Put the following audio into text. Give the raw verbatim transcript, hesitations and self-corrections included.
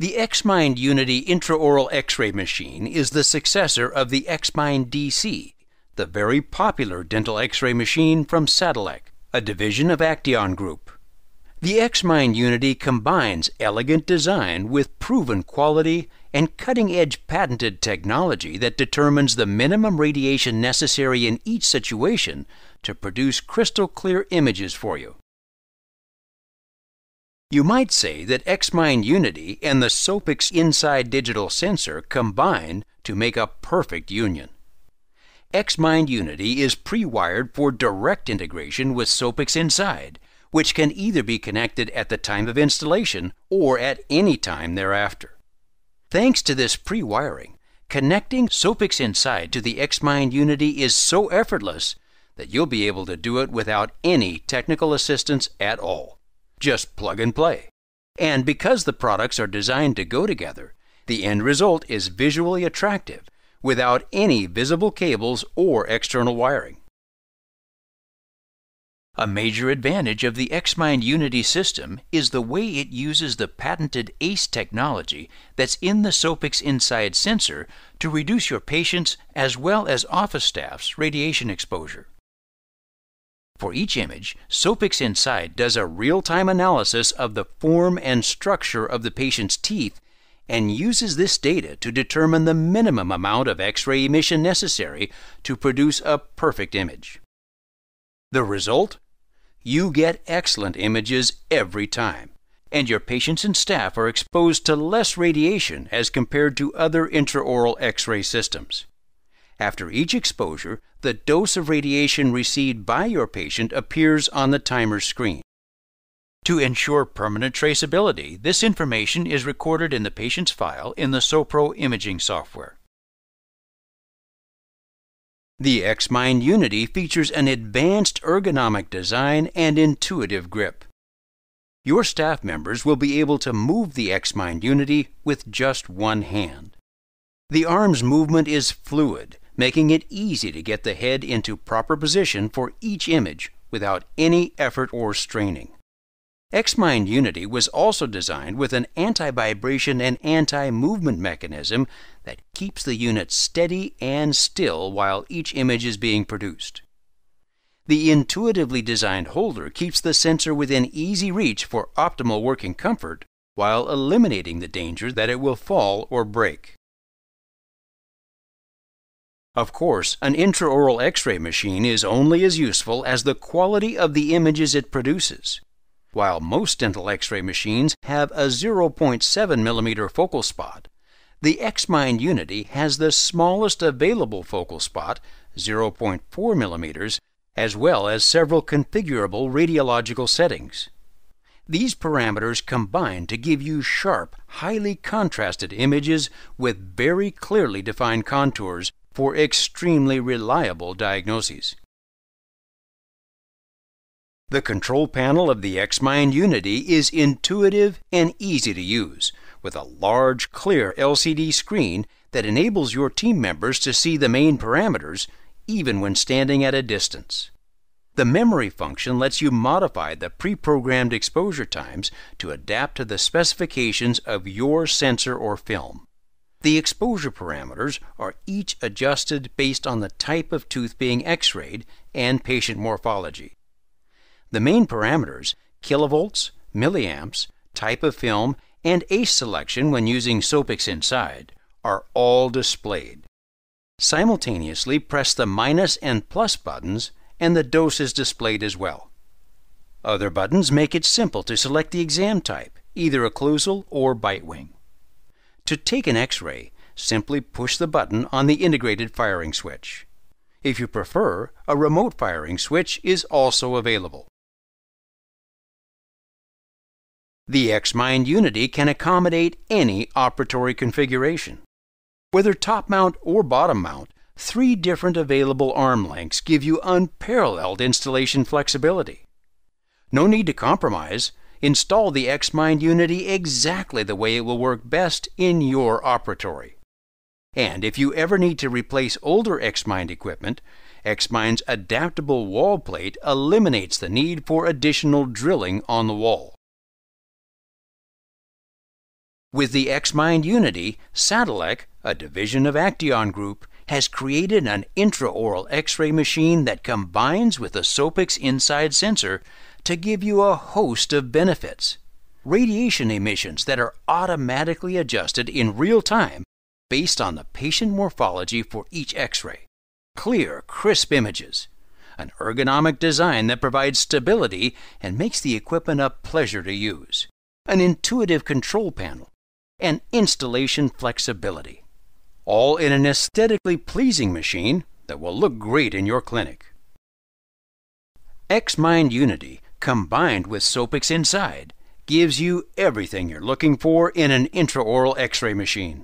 The X-Mind Unity intraoral X-ray machine is the successor of the X-Mind D C, the very popular dental X-ray machine from Satelec, a division of Acteon Group. The X-Mind Unity combines elegant design with proven quality and cutting-edge patented technology that determines the minimum radiation necessary in each situation to produce crystal-clear images for you. You might say that X-Mind Unity and the Sopix Inside digital sensor combine to make a perfect union. X-Mind Unity is pre-wired for direct integration with Sopix Inside, which can either be connected at the time of installation or at any time thereafter. Thanks to this pre-wiring, connecting Sopix Inside to the X-Mind Unity is so effortless that you'll be able to do it without any technical assistance at all. Just plug and play. And because the products are designed to go together, the end result is visually attractive without any visible cables or external wiring. A major advantage of the X-Mind Unity system is the way it uses the patented ACE technology that's in the Sopix Inside sensor to reduce your patient's as well as office staff's radiation exposure. For each image, Sopix Inside does a real-time analysis of the form and structure of the patient's teeth and uses this data to determine the minimum amount of X-ray emission necessary to produce a perfect image. The result? You get excellent images every time, and your patients and staff are exposed to less radiation as compared to other intraoral X-ray systems. After each exposure, the dose of radiation received by your patient appears on the timer screen. To ensure permanent traceability, this information is recorded in the patient's file in the Sopro imaging software. The X-Mind Unity features an advanced ergonomic design and intuitive grip. Your staff members will be able to move the X-Mind Unity with just one hand. The arm's movement is fluid, making it easy to get the head into proper position for each image without any effort or straining. X-Mind Unity was also designed with an anti-vibration and anti-movement mechanism that keeps the unit steady and still while each image is being produced. The intuitively designed holder keeps the sensor within easy reach for optimal working comfort while eliminating the danger that it will fall or break. Of course, an intraoral X-ray machine is only as useful as the quality of the images it produces. While most dental X-ray machines have a zero point seven millimeter focal spot, the X-Mind Unity has the smallest available focal spot, zero point four millimeters, as well as several configurable radiological settings. These parameters combine to give you sharp, highly contrasted images with very clearly defined contours for extremely reliable diagnoses. The control panel of the X-Mind Unity is intuitive and easy to use, with a large, clear L C D screen that enables your team members to see the main parameters, even when standing at a distance. The memory function lets you modify the pre-programmed exposure times to adapt to the specifications of your sensor or film. The exposure parameters are each adjusted based on the type of tooth being X-rayed and patient morphology. The main parameters, kilovolts, milliamps, type of film, and ACE selection when using Sopix Inside, are all displayed. Simultaneously, press the minus and plus buttons, and the dose is displayed as well. Other buttons make it simple to select the exam type, either occlusal or bite wing. To take an X-ray, simply push the button on the integrated firing switch. If you prefer, a remote firing switch is also available. The X-Mind Unity can accommodate any operatory configuration. Whether top mount or bottom mount, three different available arm lengths give you unparalleled installation flexibility. No need to compromise. Install the X-Mind Unity exactly the way it will work best in your operatory. And if you ever need to replace older X-Mind equipment, X-Mind's adaptable wall plate eliminates the need for additional drilling on the wall. With the X-Mind Unity, Satelec, a division of Acteon Group, has created an intraoral X-ray machine that combines with the Sopix Inside sensor to give you a host of benefits. Radiation emissions that are automatically adjusted in real time based on the patient morphology for each X-ray. Clear, crisp images. An ergonomic design that provides stability and makes the equipment a pleasure to use. An intuitive control panel. And installation flexibility. All in an aesthetically pleasing machine that will look great in your clinic. X-Mind Unity, combined with Sopix Inside, gives you everything you're looking for in an intraoral X-ray machine.